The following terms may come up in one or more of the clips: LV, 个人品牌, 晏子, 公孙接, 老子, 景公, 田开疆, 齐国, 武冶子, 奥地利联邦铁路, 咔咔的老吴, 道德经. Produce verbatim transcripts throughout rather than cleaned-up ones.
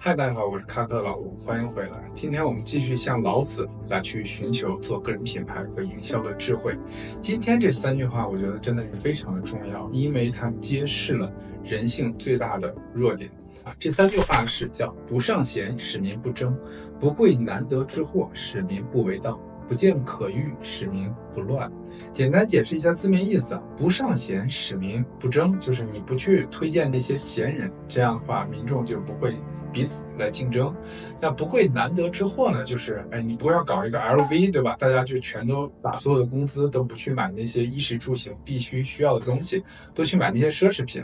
嗨，大家好，我是咖哥老吴，欢迎回来。今天我们继续向老子来去寻求做个人品牌和营销的智慧。今天这三句话，我觉得真的是非常的重要，因为它揭示了人性最大的弱点啊。这三句话是叫不尚贤，使民不争；不贵难得之货，使民不为盗；不见可欲，使民不乱。简单解释一下字面意思啊，不尚贤，使民不争，就是你不去推荐那些贤人，这样的话，民众就不会彼此来竞争。那不贵难得之货呢，就是哎，你不要搞一个 L V， 对吧？大家就全都把所有的工资都不去买那些衣食住行必须需要的东西，都去买那些奢侈品。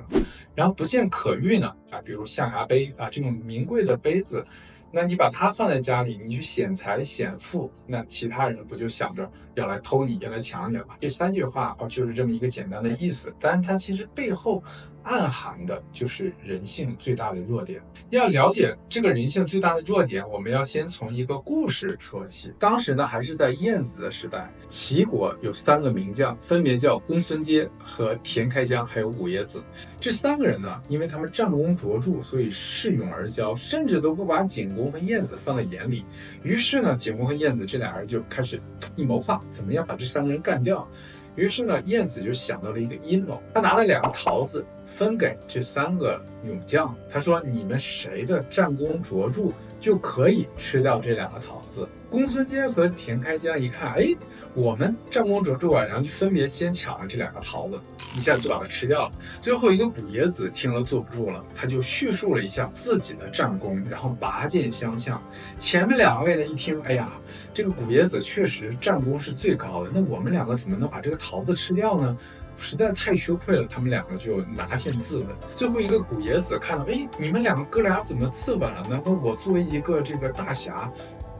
然后不见可欲呢，啊，比如象牙杯啊这种名贵的杯子，那你把它放在家里，你去显财显富，那其他人不就想着要来偷你，要来抢你了吗？这三句话哦，就是这么一个简单的意思，但是它其实背后暗含的就是人性最大的弱点。要了解这个人性最大的弱点，我们要先从一个故事说起。当时呢，还是在晏子的时代，齐国有三个名将，分别叫公孙接和田开疆，还有武冶子。这三个人呢，因为他们战功卓著，所以恃勇而骄，甚至都不把景公和晏子放在眼里。于是呢，景公和晏子这俩人就开始一谋划，怎么样把这三个人干掉。于是呢，晏子就想到了一个阴谋，他拿了两个桃子分给这三个勇将，他说你们谁的战功卓著就可以吃掉这两个桃子。公孙接和田开疆一看，哎，我们战功卓著啊，然后就分别先抢了这两个桃子，一下就把它吃掉了。最后一个武冶子听了坐不住了，他就叙述了一下自己的战功，然后拔剑相向。前面两位呢一听，哎呀，这个武冶子确实战功是最高的，那我们两个怎么能把这个桃子吃掉呢？实在太羞愧了，他们两个就拿剑自刎。最后一个武冶子看到，哎，你们两个哥俩怎么自刎了呢？那我作为一个这个大侠，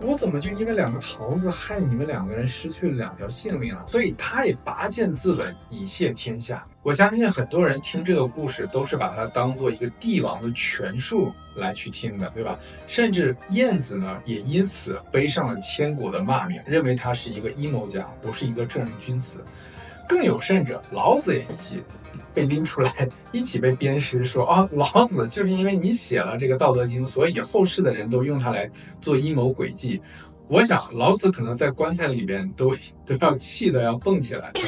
我怎么就因为两个桃子害你们两个人失去了两条性命啊？所以他也拔剑自刎以谢天下。我相信很多人听这个故事都是把它当做一个帝王的权术来去听的，对吧？甚至晏子呢也因此背上了千古的骂名，认为他是一个阴谋家，不是一个正人君子。更有甚者，老子也一起被拎出来，一起被鞭尸，说啊，老子就是因为你写了这个《道德经》，所以后世的人都用它来做阴谋诡计。我想，老子可能在棺材里边都都要气得要蹦起来的。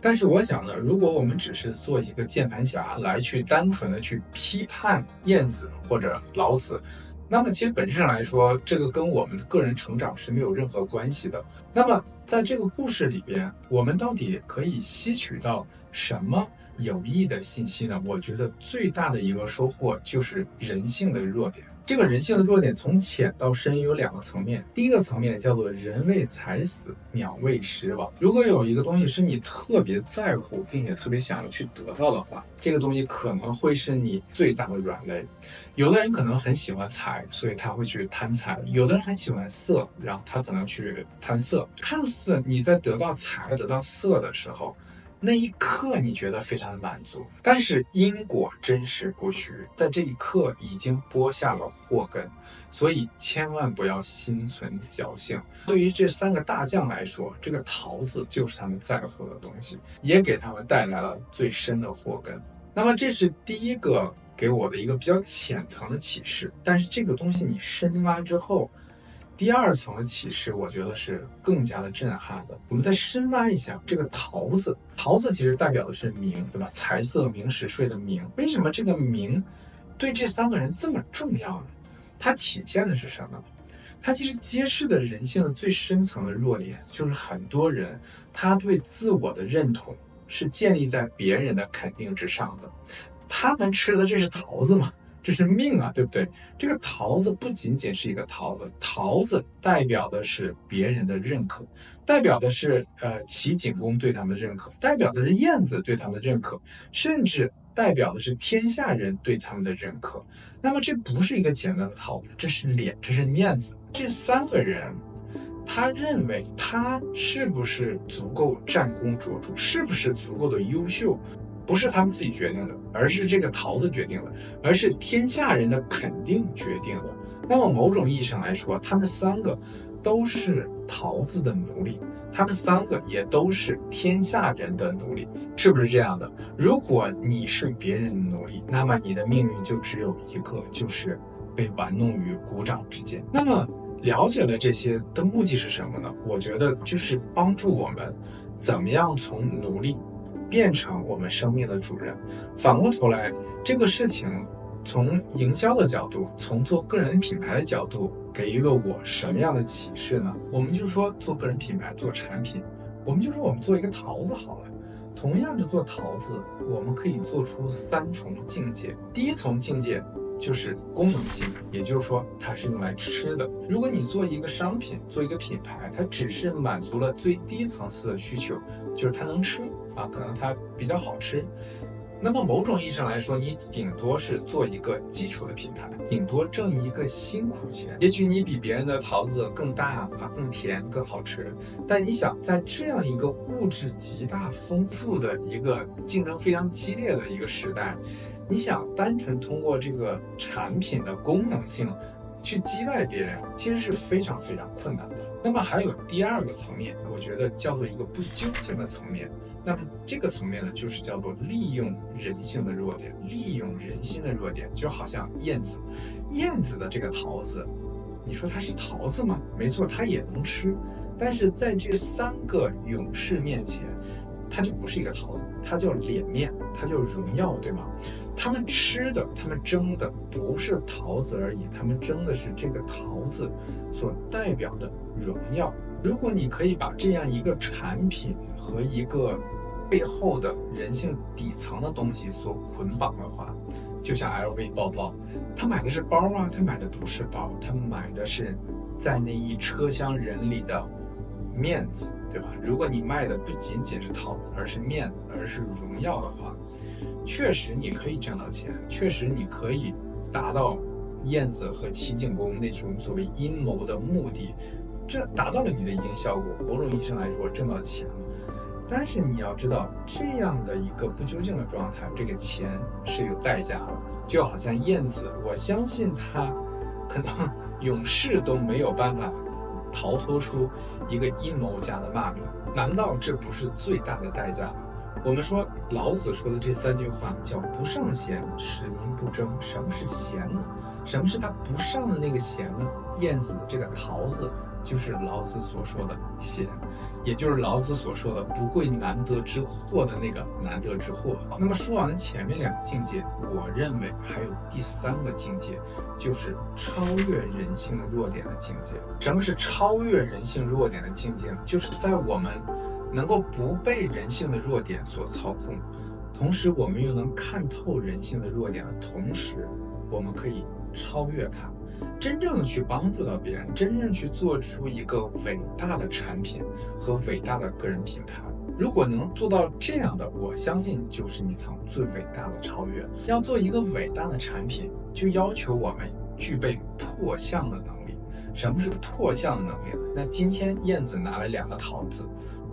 但是我想呢，如果我们只是做一个键盘侠来去单纯的去批判晏子或者老子，那么其实本质上来说，这个跟我们的个人成长是没有任何关系的。那么在这个故事里边，我们到底可以吸取到什么有益的信息呢？我觉得最大的一个收获就是人性的弱点。这个人性的弱点从浅到深有两个层面，第一个层面叫做人为财死，鸟为食亡。如果有一个东西是你特别在乎，并且特别想要去得到的话，这个东西可能会是你最大的软肋。有的人可能很喜欢财，所以他会去贪财；有的人很喜欢色，然后他可能去贪色。看似你在得到财、得到色的时候，那一刻你觉得非常的满足，但是因果真实不虚，在这一刻已经播下了祸根，所以千万不要心存侥幸。对于这三个大将来说，这个桃子就是他们在乎的东西，也给他们带来了最深的祸根。那么这是第一个给我的一个比较浅层的启示，但是这个东西你深挖之后，第二层的启示，我觉得是更加的震撼的。我们再深挖一下这个桃子，桃子其实代表的是名，对吧？财色名食睡的名，为什么这个名对这三个人这么重要呢？它体现的是什么？它其实揭示的人性的最深层的弱点，就是很多人他对自我的认同是建立在别人的肯定之上的。他们吃的这是桃子吗？这是命啊，对不对？这个桃子不仅仅是一个桃子，桃子代表的是别人的认可，代表的是呃齐景公对他们的认可，代表的是晏子对他们的认可，甚至代表的是天下人对他们的认可。那么这不是一个简单的桃子，这是脸，这是面子。这三个人他认为他是不是足够战功卓著，是不是足够的优秀，不是他们自己决定的，而是这个桃子决定的，而是天下人的肯定决定的。那么某种意义上来说，他们三个都是桃子的奴隶，他们三个也都是天下人的奴隶，是不是这样的？如果你是别人的奴隶，那么你的命运就只有一个，就是被玩弄于股掌之间。那么了解了这些的目的是什么呢？我觉得就是帮助我们怎么样从奴隶变成我们生命的主人。反过头来，这个事情从营销的角度，从做个人品牌的角度，给予了我什么样的启示呢？我们就说做个人品牌，做产品，我们就说我们做一个桃子好了。同样是做桃子，我们可以做出三重境界。第一重境界就是功能性，也就是说它是用来吃的。如果你做一个商品，做一个品牌，它只是满足了最低层次的需求，就是它能吃啊，可能它比较好吃。那么某种意义上来说，你顶多是做一个基础的品牌，顶多挣一个辛苦钱。也许你比别人的桃子更大啊，更甜，更好吃。但你想，在这样一个物质极大丰富的一个竞争非常激烈的一个时代，你想单纯通过这个产品的功能性去击败别人，其实是非常非常困难的。那么还有第二个层面，我觉得叫做一个不究竟的层面。那么这个层面呢，就是叫做利用人性的弱点，利用人性的弱点，就好像燕子，燕子的这个桃子，你说它是桃子吗？没错，它也能吃，但是在这三个勇士面前，它就不是一个桃子，它叫脸面，它叫荣耀，对吗？他们吃的，他们争的不是桃子而已，他们争的是这个桃子所代表的荣耀。如果你可以把这样一个产品和一个背后的人性底层的东西所捆绑的话，就像 L V 包包，他买的是包吗？他买的不是包，他买的是在那一车厢人里的面子，对吧？如果你卖的不仅仅是桃子，而是面子，而是荣耀的话，确实你可以挣到钱，确实你可以达到燕子和齐景公那种所谓阴谋的目的，这达到了你的一定效果，某种意义上来说挣到钱。但是你要知道，这样的一个不究竟的状态，这个钱是有代价的。就好像燕子，我相信他可能勇士都没有办法逃脱出一个阴谋家的骂名，难道这不是最大的代价吗？我们说老子说的这三句话叫不尚贤，使民不争。什么是贤呢？什么是他不尚的那个贤呢？燕子的这个桃子就是老子所说的贤，也就是老子所说的不贵难得之货的那个难得之货。那么说完了前面两个境界，我认为还有第三个境界，就是超越人性弱点的境界。什么是超越人性弱点的境界呢？就是在我们能够不被人性的弱点所操控，同时我们又能看透人性的弱点的同时，我们可以超越它，真正的去帮助到别人，真正去做出一个伟大的产品和伟大的个人品牌。如果能做到这样的，我相信就是一层最伟大的超越。要做一个伟大的产品，就要求我们具备破相的能力。什么是破相的能力呢？那今天燕子拿了两个桃子，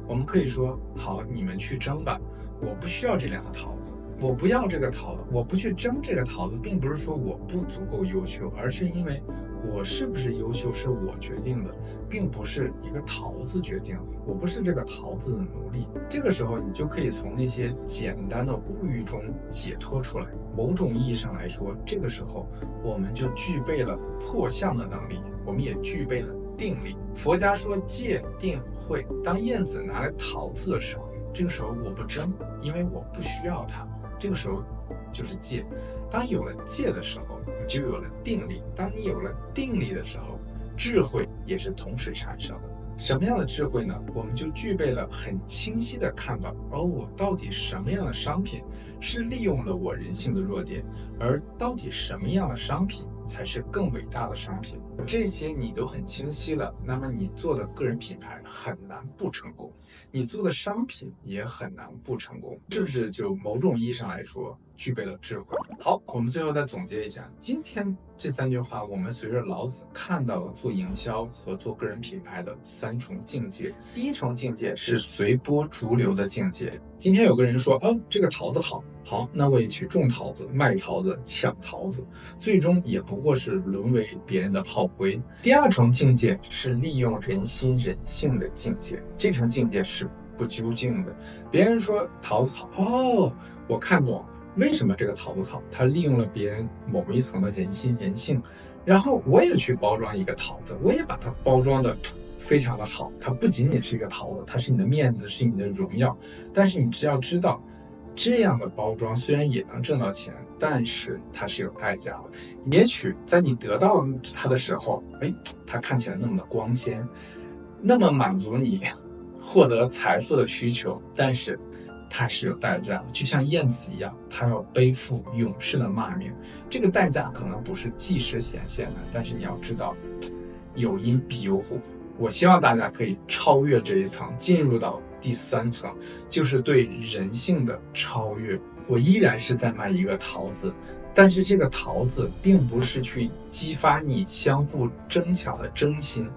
我们可以说，好，你们去争吧，我不需要这两个桃子，我不要这个桃子，我不去争这个桃子，并不是说我不足够优秀，而是因为我是不是优秀是我决定的，并不是一个桃子决定的，我不是这个桃子的奴隶。这个时候你就可以从那些简单的物欲中解脱出来。某种意义上来说，这个时候我们就具备了破相的能力，我们也具备了定力。佛家说戒定慧，当燕子拿来桃子的时候，这个时候我不争，因为我不需要它，这个时候就是戒。当有了戒的时候，你就有了定力，当你有了定力的时候，智慧也是同时产生的。什么样的智慧呢？我们就具备了很清晰的看法，哦，到底什么样的商品是利用了我人性的弱点，而到底什么样的商品才是更伟大的商品。这些你都很清晰了，那么你做的个人品牌很难不成功，你做的商品也很难不成功，是不是就某种意义上来说具备了智慧？好，我们最后再总结一下今天这三句话。我们随着老子看到了做营销和做个人品牌的三重境界。第一重境界是随波逐流的境界。今天有个人说，哦，这个桃子好，好，那我也去种桃子，卖桃子，抢桃子，最终也不过是沦为别人的炮灰。第二重境界是利用人心人性的境界。这层境界是不究竟的。别人说桃子好，哦，我看懂为什么这个桃子好，它利用了别人某一层的人心人性，然后我也去包装一个桃子，我也把它包装的非常的好，它不仅仅是一个桃子，它是你的面子，是你的荣耀。但是你只要知道，这样的包装虽然也能挣到钱，但是它是有代价的。也许在你得到它的时候，哎，它看起来那么的光鲜，那么满足你获得财富的需求，但是它是有代价的，就像燕子一样，它要背负勇士的骂名。这个代价可能不是即时显现的，但是你要知道，有因必有果。我希望大家可以超越这一层，进入到第三层，就是对人性的超越。我依然是在卖一个桃子，但是这个桃子并不是去激发你相互争抢的真心。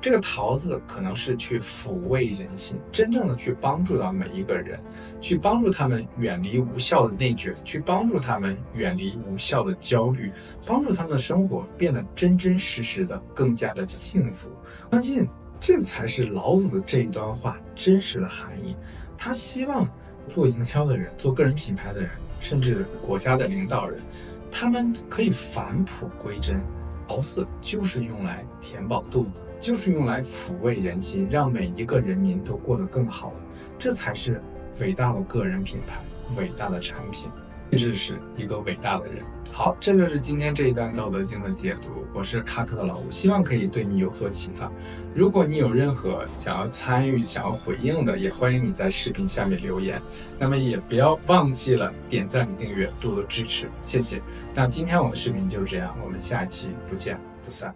这个桃子可能是去抚慰人心，真正的去帮助到每一个人，去帮助他们远离无效的内卷，去帮助他们远离无效的焦虑，帮助他们的生活变得真真实实的，更加的幸福。相信这才是老子这一段话真实的含义。他希望做营销的人，做个人品牌的人，甚至国家的领导人，他们可以返璞归真。桃子就是用来填饱肚子，就是用来抚慰人心，让每一个人民都过得更好了。这才是伟大的个人品牌，伟大的产品，甚至是一个伟大的人。好，这就是今天这一段《道德经》的解读。我是卡克的老吴，希望可以对你有所启发。如果你有任何想要参与、想要回应的，也欢迎你在视频下面留言。那么也不要忘记了点赞、订阅，多多支持，谢谢。那今天我们的视频就是这样，我们下期不见不散。